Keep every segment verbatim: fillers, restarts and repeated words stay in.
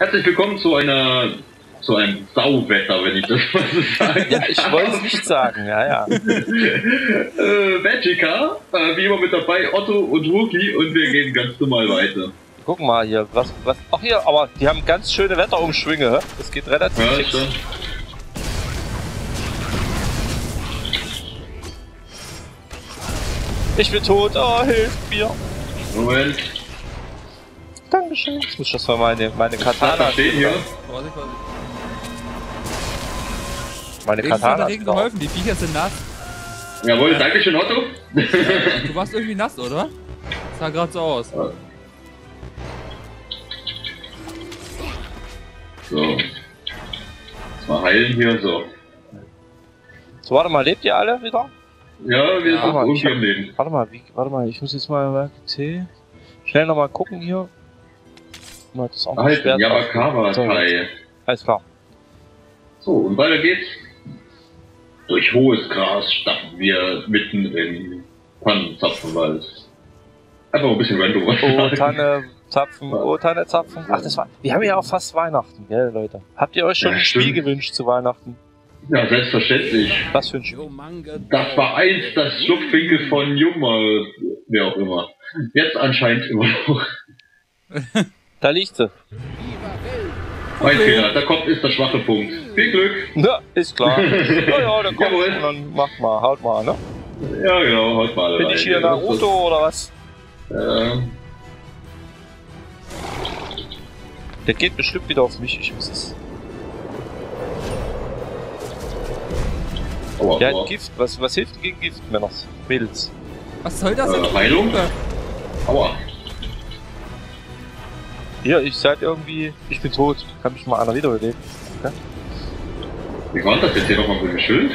Herzlich willkommen zu einer zu einem Sauwetter, wenn ich das mal so sage. Ja, ich wollte es nicht sagen, ja, ja. äh, Magicka, äh, wie immer mit dabei, Otto und Rookie, und wir gehen ganz normal weiter. Guck mal hier, was, was, ach hier, aber die haben ganz schöne Wetterumschwünge, hä? Das geht relativ ja, schick. Ich bin tot, oh, hilft mir. Moment. Dankeschön. Jetzt muss ich das mal meine, meine Katana stehen hier. Warte, warte. Meine Katana hat geholfen, die Viecher sind nass. Jawohl, dankeschön, Otto. Du warst irgendwie nass, oder? Das sah gerade so aus. Ja. So. Jetzt mal heilen hier, so. So, warte mal, lebt ihr alle wieder? Ja, wir sind gut am Leben. Warte mal, wie, warte mal, ich muss jetzt mal T. Schnell nochmal gucken hier. Mal das auch mal schwer. Yabakava-Teil. Alles klar. So, und weiter geht's. Durch hohes Gras starten wir mitten im Tannenzapfenwald. Einfach ein bisschen random. Oh, Tannenzapfen, oh, Tannenzapfen. Ach, das war. Wir haben ja auch fast Weihnachten, gell, Leute? Habt ihr euch schon ja, ein Spiel gewünscht zu Weihnachten? Ja, selbstverständlich. Was für ein Spiel? Das war eins, das Schlupfwinkel von Jungma, wer auch immer. Jetzt anscheinend immer noch. Da liegt sie. Mein Fehler, da kommt, ist der schwache Punkt. Viel Glück. Ja, ist klar. Ja, ja, dann kommt und dann mach mal, haut mal, ne? Ja, genau, haut mal. Bin ich hier Naruto oder was? Ähm. Der geht bestimmt wieder auf mich, ich muss es. Der hat Gift, was, was hilft gegen Gift, Männer? Mädels. Was soll das denn? Äh, Heilung? Aua. Hier, ich seid irgendwie. Ich bin tot. Kann mich mal einer wiederbeleben. Okay. Wie war das jetzt hier nochmal so schön?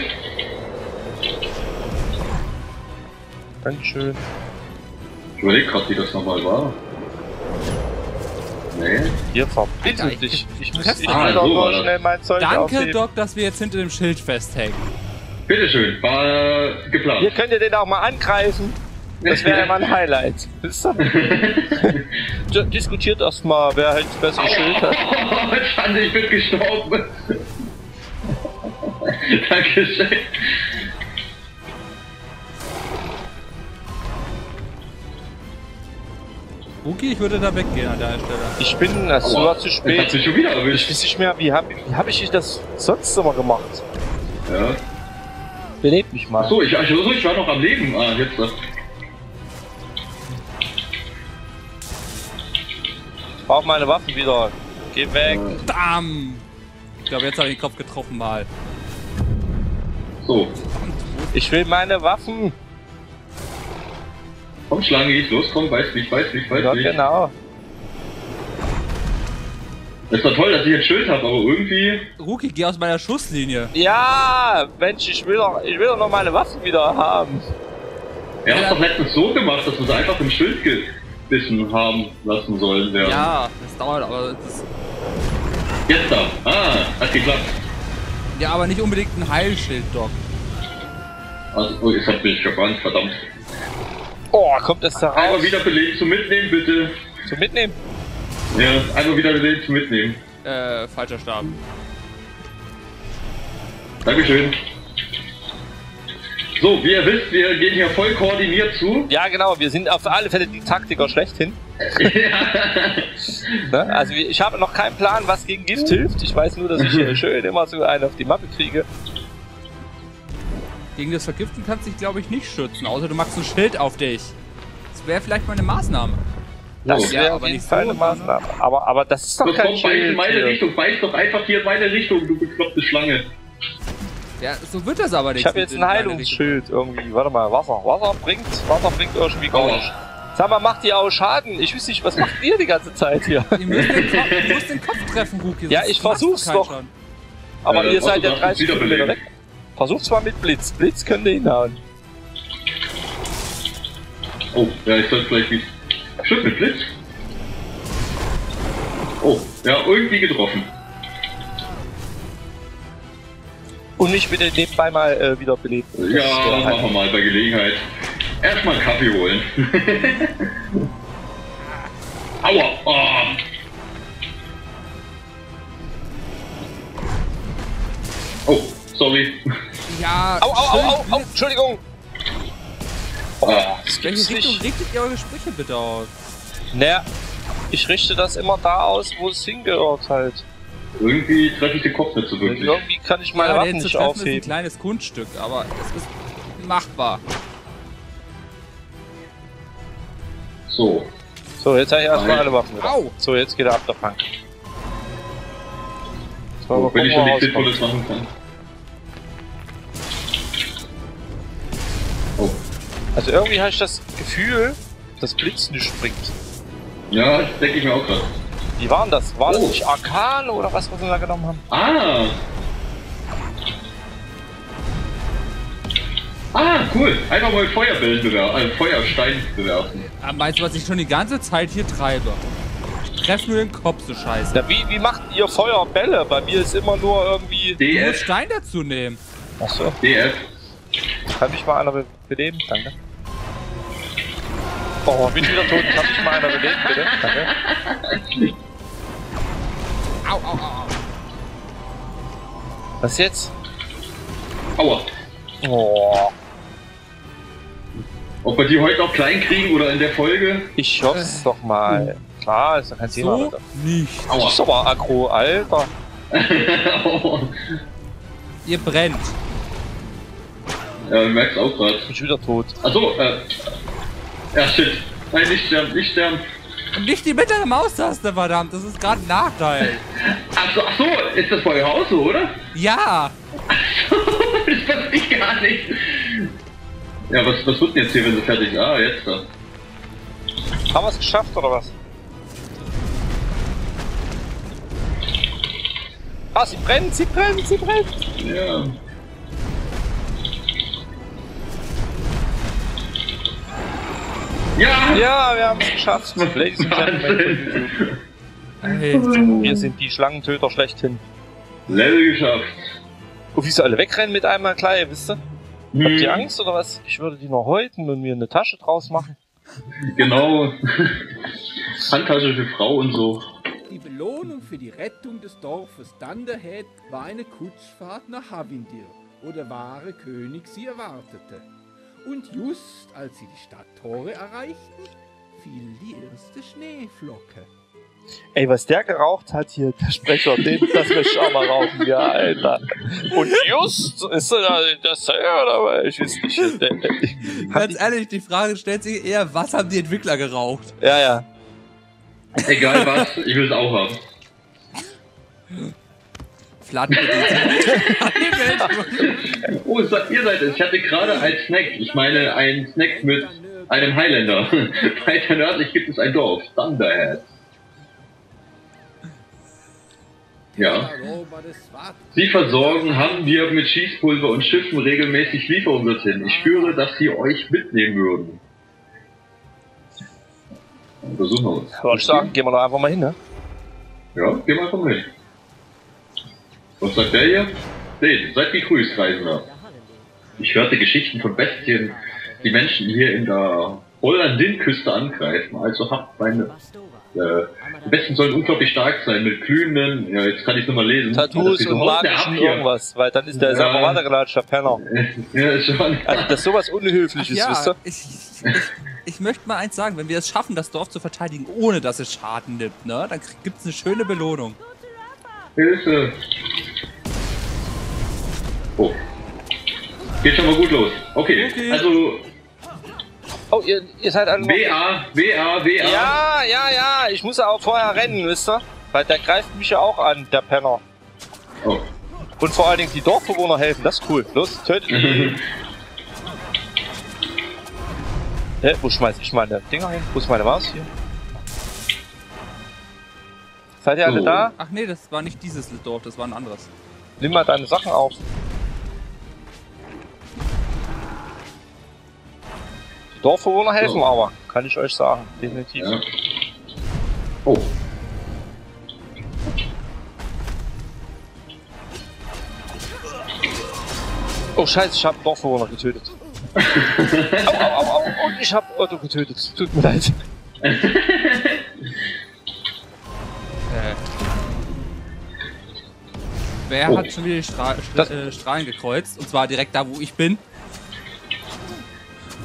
Dankeschön. Ich überlege gerade, wie das nochmal war. Nee. Hier verbindet dich. Ich, ich muss ich ah, so nur schnell mein Zeug Danke, aufheben. Doc, dass wir jetzt hinter dem Schild festhängen. Bitteschön, war äh, geplant. Hier könnt ihr den auch mal angreifen. Das wäre ja mal ein Highlight. Wisst ihr? Diskutiert erstmal, wer halt das bessere Schild hat. Schande, ich bin gestorben. Dankeschön. Okay, ich würde da weggehen an der Stelle. Ich bin, das Aua, war zu spät. Ich hab dich schon wieder erwischt. Ich weiß nicht mehr, wie habe wie hab ich das sonst immer gemacht? Ja. Belebt mich mal. Achso, ich, also ich war noch am Leben. Ah, jetzt das. Ich brauche meine Waffen wieder. Geh weg. Damn! Ich glaube, jetzt habe ich den Kopf getroffen mal. So. Ich will meine Waffen. Komm, Schlange, ich los, komm, weiß nicht, weiß nicht, weiß ja, nicht. Genau. Das ist doch toll, dass ich jetzt Schild habe, aber irgendwie. Rookie, geh aus meiner Schusslinie. Ja, Mensch, ich will doch, ich will doch noch meine Waffen wieder haben. Er hat ja doch letztens so gemacht, dass wir sie einfach im Schild gebissen haben lassen sollen. Werden. Ja, das dauert, aber das. Jetzt da. Ah, hat geklappt. Ja, aber nicht unbedingt ein Heilschild, Doc. Also, oh, jetzt hab ich verbrannt, verdammt. Oh, kommt das da raus? Einmal wieder beleben zum Mitnehmen, bitte. Zum Mitnehmen? Ja, einmal wieder beleben zum Mitnehmen. Äh, falscher Stab. Dankeschön. So, wie ihr wisst, wir gehen hier voll koordiniert zu. Ja, genau, wir sind auf alle Fälle die Taktiker schlechthin. Ja. Also, ich habe noch keinen Plan, was gegen Gift hilft. Ich weiß nur, dass ich hier schön immer so einen auf die Mappe kriege. Gegen das Vergiften kannst du dich, glaube ich, nicht schützen, außer du machst ein Schild auf dich. Das wäre vielleicht mal eine Maßnahme. Das wäre ja, aber nicht so eine Maßnahme. Aber, aber das ist doch das kein kommt Schild. In meine Richtung, beiß doch einfach hier in meine Richtung, du bekloppte Schlange. Ja, so wird das aber nicht. Ich habe jetzt ein Heilungsschild irgendwie. Warte mal, Wasser. Wasser bringt, Wasser bringt irgendwie gar nichts. Sag mal, macht ihr auch Schaden? Ich weiß nicht, was macht ihr die ganze Zeit hier? Ihr müsst den Kopf, ihr müsst den Kopf treffen, Rookie. Ja, ich versuch's doch. Schaden. Aber ja, ihr seid ja dreißig Kilometer weg. Versucht's mal mit Blitz. Blitz könnte hinhauen. Oh, ja, ich sollte vielleicht nicht. Stimmt, mit Blitz. Oh, ja, irgendwie getroffen. Und ich bitte nebenbei mal äh, wieder belebt. Ja, ja, machen wir mal bei Gelegenheit. Erstmal einen Kaffee holen. Aua! Oh. sorry. Ja. Au, au, au, au, au, Entschuldigung. Oh, das gibt's nicht. Richtung richtet ihr eure Sprüche bitte aus? Naja, ich richte das immer da aus, wo es hingehört halt. Irgendwie treffe ich den Kopf nicht so wirklich. Und irgendwie kann ich meine ja, Waffen nicht aufheben. Das ist ein kleines Kunststück, aber es ist machbar. So. So, jetzt habe ich erstmal alle Waffen wieder. Au. So, jetzt geht er ab davon. So, wenn ich schon nichts Sinnvolles machen kann. Oh. Also irgendwie habe ich das Gefühl, dass Blitz nicht springt. Ja, das denke ich mir auch gerade. Wie waren das? War oh. das nicht Arkane oder was, was wir da genommen haben? Ah! Ah, cool! Einfach mal Feuerbällen bewerfen, also Feuerstein bewerfen. Ja, meinst du, was ich schon die ganze Zeit hier treibe? Treff nur den Kopf, so scheiße. Na, wie, wie macht ihr Feuerbälle? Bei mir ist immer nur irgendwie... D F. Du musst Stein dazu nehmen. Achso. D F. Kann mich mal einer be beleben? Danke. Oh, bin wieder tot. Kann mich mal einer beleben, bitte? Danke. Au, au, au, au. Was jetzt? Aua. Oh. Ob wir die heute noch klein kriegen oder in der Folge? Ich hoff's äh. doch mal. Hm. Klar, ist doch kein Thema, so Alter. Nicht. Aua. Das ist aber aggro, Alter. Ihr brennt. Ja, ich merk's auch gerade. Ich bin wieder tot. Achso, äh... ja, shit. Nein, nicht sterben, nicht sterben. Nicht die mittlere Maustaste, verdammt. Das ist gerade ein Nachteil. Achso, ach so, ist das bei euch auch so, oder? Ja. Achso, das weiß ich gar nicht. Ja, was, was wird denn jetzt hier, wenn sie fertig sind? Ah, jetzt da. Haben wir es geschafft, oder was? Ah, sie brennt, sie brennt, sie brennt! Ja. Ja! Ja, wir haben es geschafft. Hey, wir sind die Schlangentöter schlechthin. Level geschafft. Und wie sie alle wegrennen mit einmal gleich, wisst ihr? Hm. Habt ihr Angst oder was? Ich würde die noch häuten und mir eine Tasche draus machen. Genau. Handtasche für Frau und so. Die Belohnung für die Rettung des Dorfes Dunderhead war eine Kutschfahrt nach Habindir, wo der wahre König sie erwartete. Und just als sie die Stadttore erreichten, fiel die erste Schneeflocke. Ey, was der geraucht hat hier, der Sprecher, den, das will ich auch mal rauchen, ja, Alter. Und just, ist da das oder ich weiß nicht. Ganz ehrlich, die Frage stellt sich eher, was haben die Entwickler geraucht? Ja, ja. Egal was, ich will es auch haben. Flatten Oh, ihr seid es. Ich hatte gerade einen Snack. Ich meine, einen Snack mit einem Highlander. Weiter nördlich gibt es ein Dorf. Thunderhead. Ja. Sie versorgen Hamburg mit Schießpulver und Schiffen regelmäßig Lieferungen dorthin. Ich spüre, dass sie euch mitnehmen würden. Besuchen wir uns. Aber ich sag, gehen wir doch einfach mal hin, ne? Ja, gehen wir einfach mal hin. Was sagt der hier? Seht, seid gegrüßt, Reisender. Ich hörte Geschichten von Bestien, die Menschen hier in der Hollandin-Küste angreifen. Also habt meine... Äh, die Bestien sollen unglaublich stark sein, mit glühenden... Ja, jetzt kann ich es nicht mal lesen. Tattoos so und magischen irgendwas, weil dann ist der ja. weitergelatscht, der Penner. Ja, schon. Also, das ist sowas Unhöfliches, ja, wisst ihr? Ich, ich, Ich möchte mal eins sagen, wenn wir es schaffen, das Dorf zu verteidigen, ohne dass es Schaden nimmt, ne? Dann gibt es eine schöne Belohnung. Hilfe! Oh. Geht schon mal gut los. Okay, okay. Also... Oh, ihr, ihr seid alle... W A, W A, W A. Ja, ja, ja, ich muss ja auch vorher rennen, wisst ihr? Weil der greift mich ja auch an, der Penner. Oh. Und vor allen Dingen die Dorfbewohner helfen, das ist cool. Los, tötet ihn. Hä, wo schmeiß ich meine Dinger hin? Wo ist meine Maus hier? Seid ihr alle so. Da? Ach nee, das war nicht dieses Dorf, das war ein anderes. Nimm mal deine Sachen auf. Die Dorfbewohner helfen so. Aber, kann ich euch sagen, definitiv. Ja. Oh. Oh scheiße, ich hab Dorfbewohner getötet. Au, au, au, au, und ich hab Otto getötet. Tut mir leid. äh. Wer oh. hat schon wieder die Stra Stra äh, Strahlen gekreuzt? Und zwar direkt da, wo ich bin.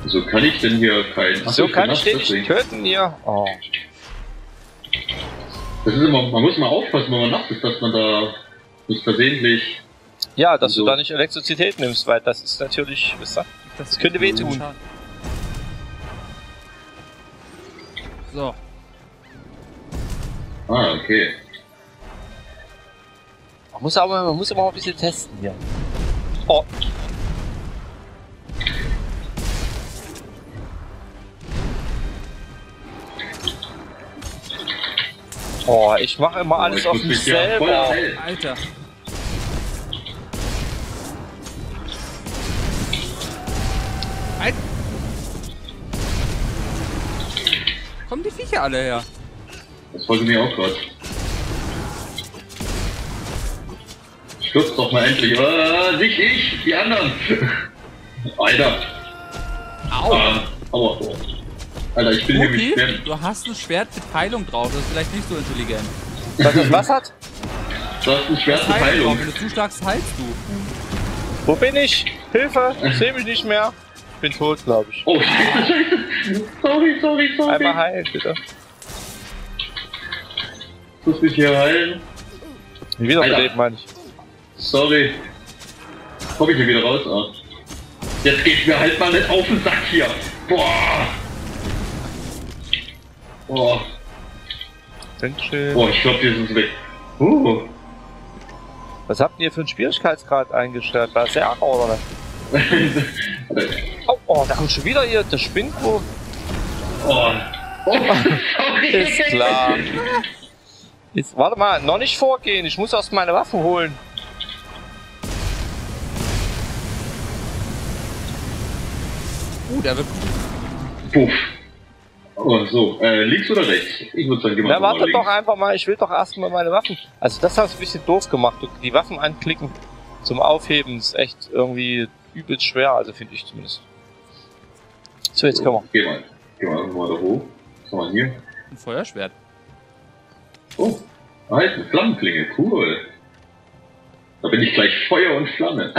So kann ich denn hier keinen... Ach so kann ich den nicht töten hier? Oh. Das ist immer, man muss mal aufpassen, wenn man nachts ist, dass man da nicht versehentlich... Ja, dass so. du da nicht Elektrizität nimmst, weil das ist natürlich... Das, das könnte weh tun. So. Ah, okay. Man muss aber, man muss aber auch ein bisschen testen hier. Oh. Oh, ich mache immer alles oh, auf mich selber. Ja, Alter. Alter. Kommen die Viecher alle her? Das wollte mir auch gerade. Stürzt doch mal endlich. Äh, nicht ich, die anderen. Alter. Au. Ah, aua. Alter, ich bin okay. hier mit Schwert. Du hast ein Schwert mit Peilung drauf, das ist vielleicht nicht so intelligent. Dass das was hat? Du hast ein Schwert mit Peilung. Wenn du zuschlagst, heilst du. Wo bin ich? Hilfe! Ich sehe mich nicht mehr. Ich bin tot, glaube ich. Oh, Scheiße. Sorry, sorry, sorry. Einmal heilen, bitte. Ich muss mich hier heilen. Ich bin wiederbelebt, meine ich. Sorry. Komm ich hier wieder raus, ah. Jetzt geht's mir halt mal nicht auf den Sack hier. Boah! Oh. Oh, ich glaube, die sind weg. Uh. Was habt ihr für einen Schwierigkeitsgrad eingestellt? War das sehr arg, oder was? oh, oh, da kommt schon wieder hier, der spinnt wo. Oh. Oh. Ist klar. Jetzt, warte mal, noch nicht vorgehen, ich muss erst meine Waffen holen. Uh, der wird... Puff. Oh, so, äh, links oder rechts? Ich würde sagen, gehen wir mal. Na, warte links. Doch einfach mal, ich will doch erstmal meine Waffen. Also, das hast du ein bisschen doof gemacht. Die Waffen anklicken zum Aufheben ist echt irgendwie übelst schwer, also finde ich zumindest. So, jetzt so, können wir. Geh mal, geh mal einfach mal da hoch. Was haben wir hier? Ein Feuerschwert. Oh, halt, eine Flammenklinge, cool. Da bin ich gleich Feuer und Flamme.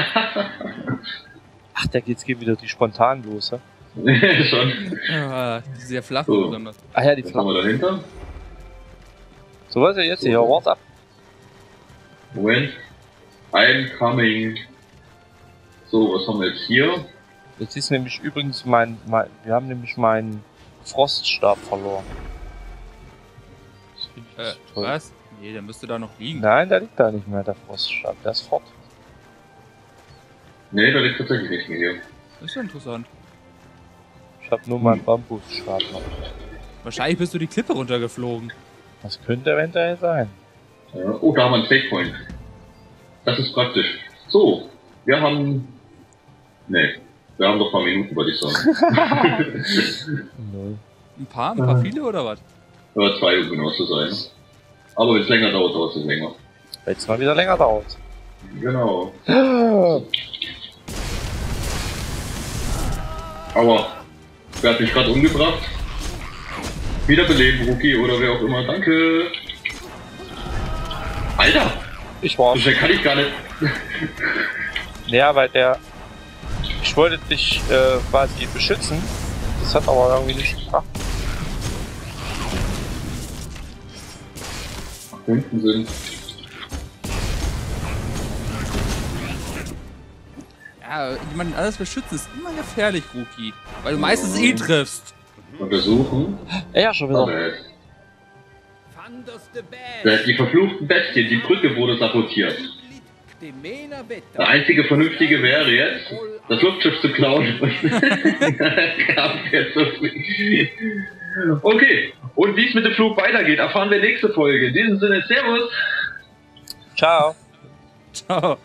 Ach, da geht's geht wieder die spontan los, ja? Schon. Ah, sehr flach so. Besonders. Ach ja, die Flamme. Kommen wir dahinter? So was ja jetzt hier, what's up? Moment. I'm coming. So, was haben wir jetzt hier? Jetzt ist nämlich übrigens mein, mein wir haben nämlich meinen Froststab verloren. Äh, was? Nee, der müsste da noch liegen. Nein, der liegt da nicht mehr, der Froststab, der ist fort. Nee, der liegt tatsächlich nicht mehr hier. Das ist ja interessant. Ich hab nur mal einen Bambusstab. Wahrscheinlich bist du die Klippe runtergeflogen. Das könnte eventuell sein. Ja, oh, da haben wir einen Fakepoint. Das ist praktisch. So, wir haben... Nee, wir haben noch ein paar Minuten, würde ich sagen. ein paar? Ein paar viele oder was? Oder zwei, um genau zu sein. Aber wenn es länger dauert, dauert es länger. Wenn es mal wieder länger dauert. Genau. Aua. Wer hat mich gerade umgebracht? Wiederbeleben, Rookie oder wer auch immer. Danke. Alter! Ich war. So schnell kann ich gar nicht. Ja, weil der... Ich wollte dich äh, quasi beschützen. Das hat aber irgendwie nicht gebracht. Hinten sind. Ja, jemanden alles beschützen ist immer gefährlich, Rookie. Weil du oh. meistens eh triffst. Und wir suchen. Ja, schon wieder. Okay. Die verfluchten Bestien, die Brücke wurde sabotiert. Der einzige Vernünftige wäre jetzt, das Luftschiff zu klauen. Okay, und wie es mit dem Flug weitergeht, erfahren wir nächste Folge. In diesem Sinne, Servus. Ciao. Ciao.